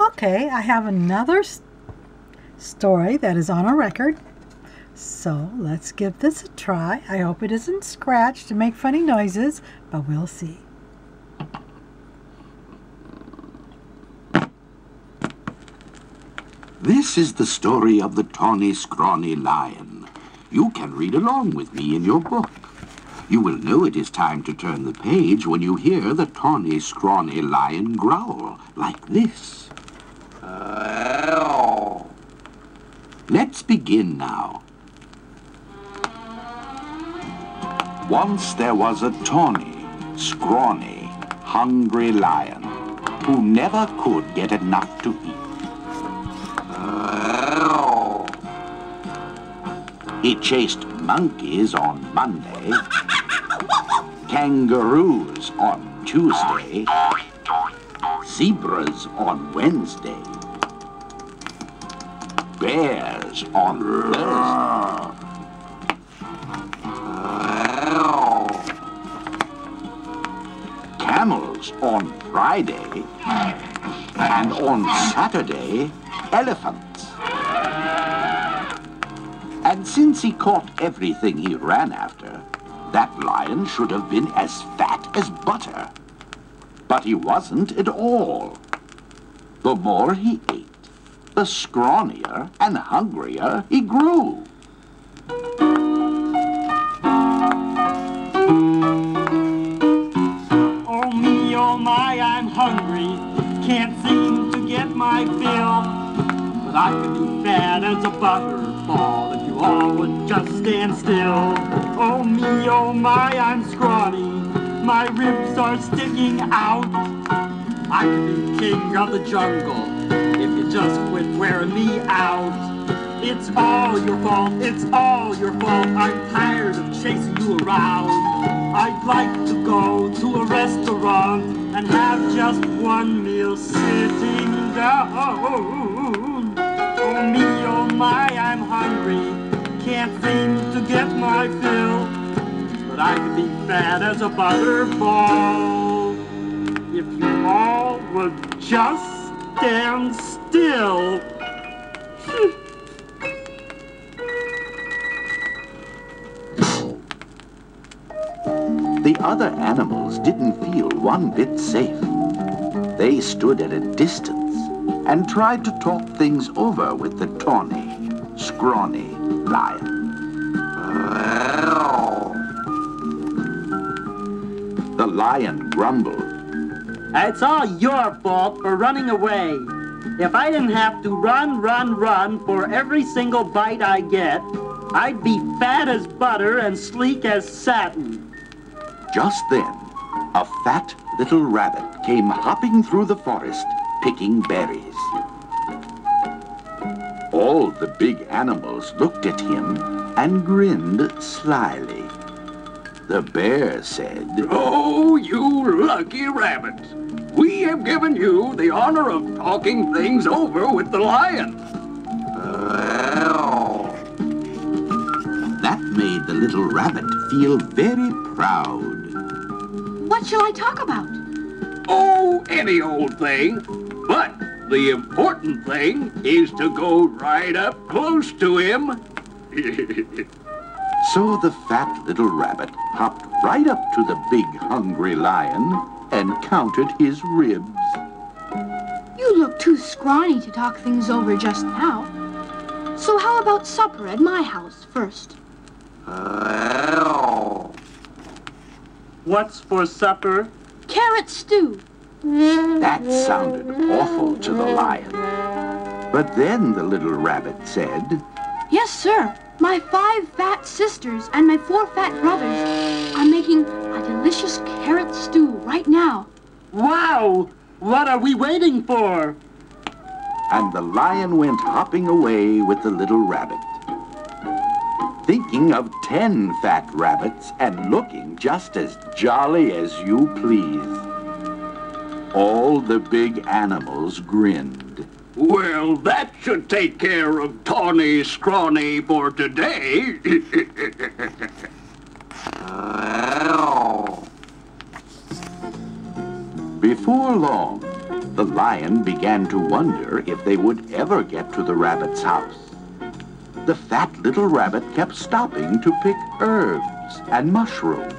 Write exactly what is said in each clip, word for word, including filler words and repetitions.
Okay, I have another story that is on a record. So let's give this a try. I hope it isn't scratched to make funny noises, but we'll see. This is the story of the Tawny Scrawny Lion. You can read along with me in your book. You will know it is time to turn the page when you hear the Tawny Scrawny Lion growl like this. Let's begin now. Once there was a tawny, scrawny, hungry lion who never could get enough to eat. He chased monkeys on Monday, kangaroos on Tuesday, zebras on Wednesday, bears on Thursday. Camels on Friday, and on Saturday, elephants. And since he caught everything he ran after, that lion should have been as fat as butter. But he wasn't at all. The more he ate, the scrawnier and hungrier he grew. Hungry, can't seem to get my fill, but I could be fat as a butterball if you all would just stand still. Oh me, oh my, I'm scrawny, my ribs are sticking out. I could be king of the jungle if you just quit wearing me out. It's all your fault, it's all your fault, I'm tired of chasing you around. I'd like to go to a restaurant and have just one meal sitting down. Oh me, oh my, I'm hungry, can't seem to get my fill, but I could be fat as a butterball if you all would just stand still. The other animals didn't feel one bit safe. They stood at a distance and tried to talk things over with the tawny, scrawny lion. The lion grumbled. It's all your fault for running away. If I didn't have to run, run, run for every single bite I get, I'd be fat as butter and sleek as satin. Just then, a fat little rabbit came hopping through the forest, picking berries. All the big animals looked at him and grinned slyly. The bear said, "Oh, you lucky rabbit! We have given you the honor of talking things over with the lion." That made the little rabbit feel very proud. What shall I talk about? Oh, any old thing. But the important thing is to go right up close to him. So the fat little rabbit hopped right up to the big hungry lion and counted his ribs. You look too scrawny to talk things over just now. So how about supper at my house first? What's for supper? Carrot stew. That sounded awful to the lion. But then the little rabbit said, "Yes, sir. My five fat sisters and my four fat brothers are making a delicious carrot stew right now." Wow! What are we waiting for? And the lion went hopping away with the little rabbit, thinking of ten fat rabbits and looking just as jolly as you please. All the big animals grinned. Well, that should take care of Tawny Scrawny for today. Before long, The lion began to wonder if they would ever get to the rabbit's house. The fat little rabbit kept stopping to pick herbs and mushrooms.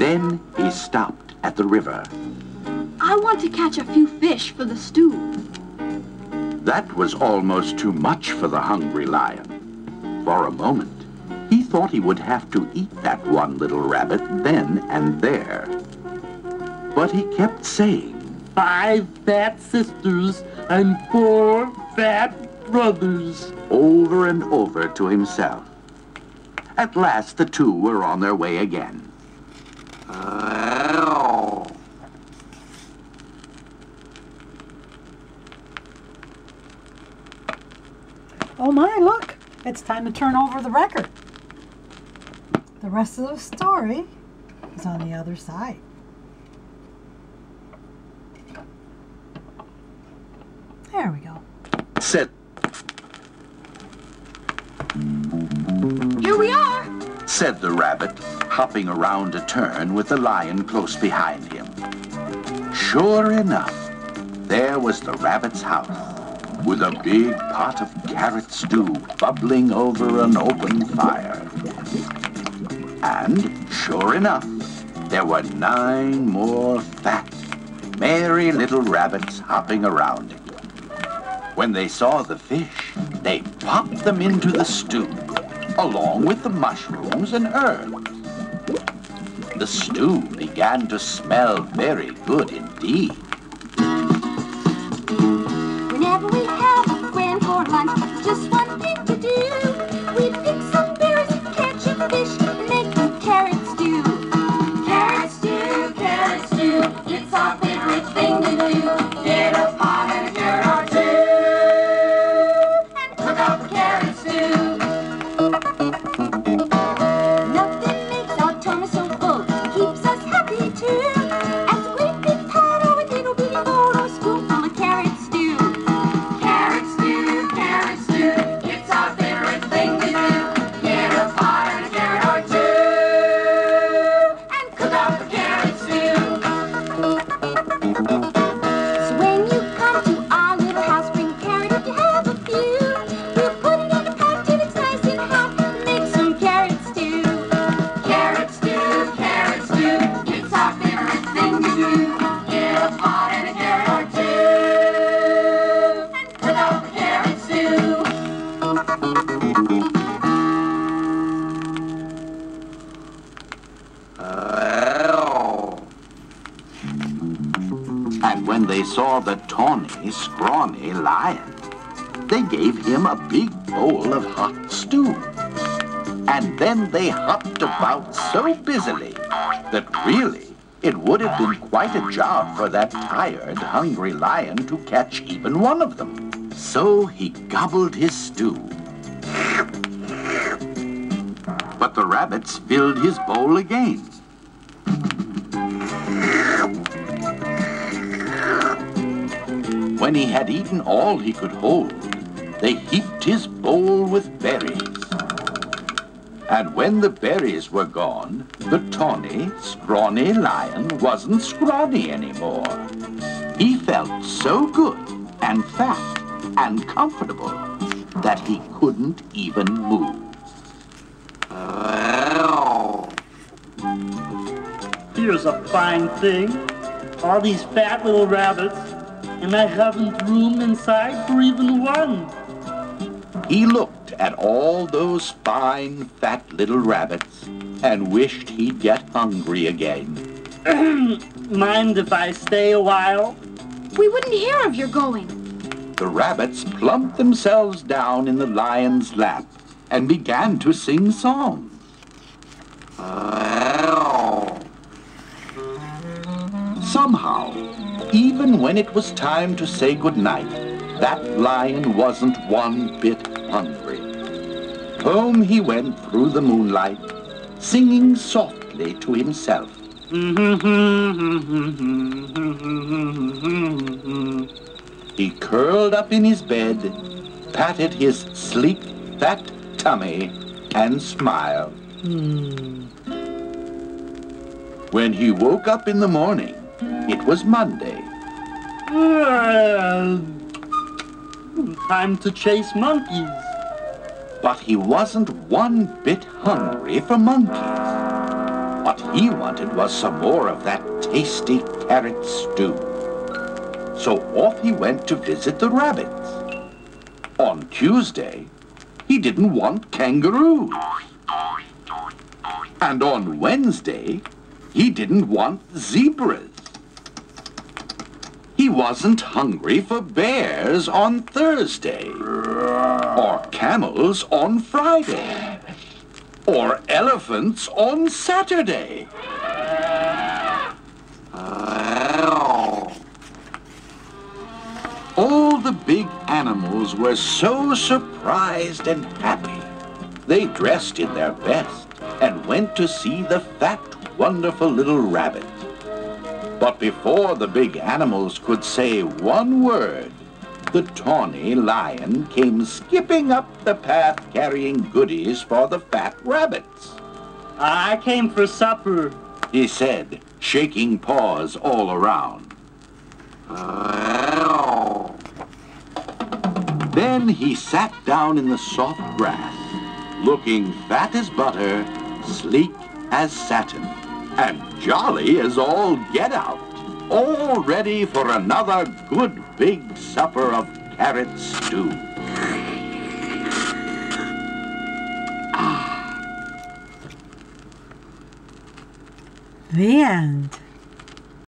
Then he stopped at the river. I want to catch a few fish for the stew. That was almost too much for the hungry lion. For a moment, he thought he would have to eat that one little rabbit then and there. But he kept saying, five fat sisters and four fat brothers, over and over to himself. At last, the two were on their way again. Uh, oh my, look, it's time to turn over the record. The rest of the story is on the other side. There we go. Set. Here we are, said the rabbit, hopping around a turn with the lion close behind him. Sure enough, there was the rabbit's house, with a big pot of carrot stew bubbling over an open fire. And sure enough, there were nine more fat, merry little rabbits hopping around it. When they saw the fish, they popped them into the stew, along with the mushrooms and herbs. The stew began to smell very good indeed. Whenever we have a grand for lunch, just one thing to do. We pick some berries, catch a fish, and make a carrot stew. Carrot stew, carrot stew, it's our favorite thing to do. Get a pot and a carrot or two. And when they saw the tawny, scrawny lion, they gave him a big bowl of hot stew. And then they hopped about so busily that really it would have been quite a job for that tired, hungry lion to catch even one of them. So he gobbled his stew. But the rabbits filled his bowl again. When he had eaten all he could hold, they heaped his bowl with berries. And when the berries were gone, the tawny, scrawny lion wasn't scrawny anymore. He felt so good and fat and comfortable that he couldn't even move. Here's a fine thing. All these fat little rabbits. And I haven't room inside for even one. He looked at all those fine, fat little rabbits and wished he'd get hungry again. Mind if I stay a while? We wouldn't hear of your going. The rabbits plumped themselves down in the lion's lap and began to sing songs. Somehow, even when it was time to say goodnight, that lion wasn't one bit hungry. Home he went through the moonlight, singing softly to himself. He curled up in his bed, patted his sleek, fat tummy, and smiled. When he woke up in the morning, it was Monday. Uh, time to chase monkeys. But he wasn't one bit hungry for monkeys. What he wanted was some more of that tasty carrot stew. So off he went to visit the rabbits. On Tuesday, he didn't want kangaroos. And on Wednesday, he didn't want zebras. He wasn't hungry for bears on Thursday, or camels on Friday, or elephants on Saturday. All the big animals were so surprised and happy. They dressed in their best and went to see the fat, wonderful little rabbit. But before the big animals could say one word, the tawny lion came skipping up the path carrying goodies for the fat rabbits. I came for supper, he said, shaking paws all around. Then he sat down in the soft grass, looking fat as butter, sleek as satin, and jolly as all get out, all ready for another good big supper of carrot stew. Ah. The end.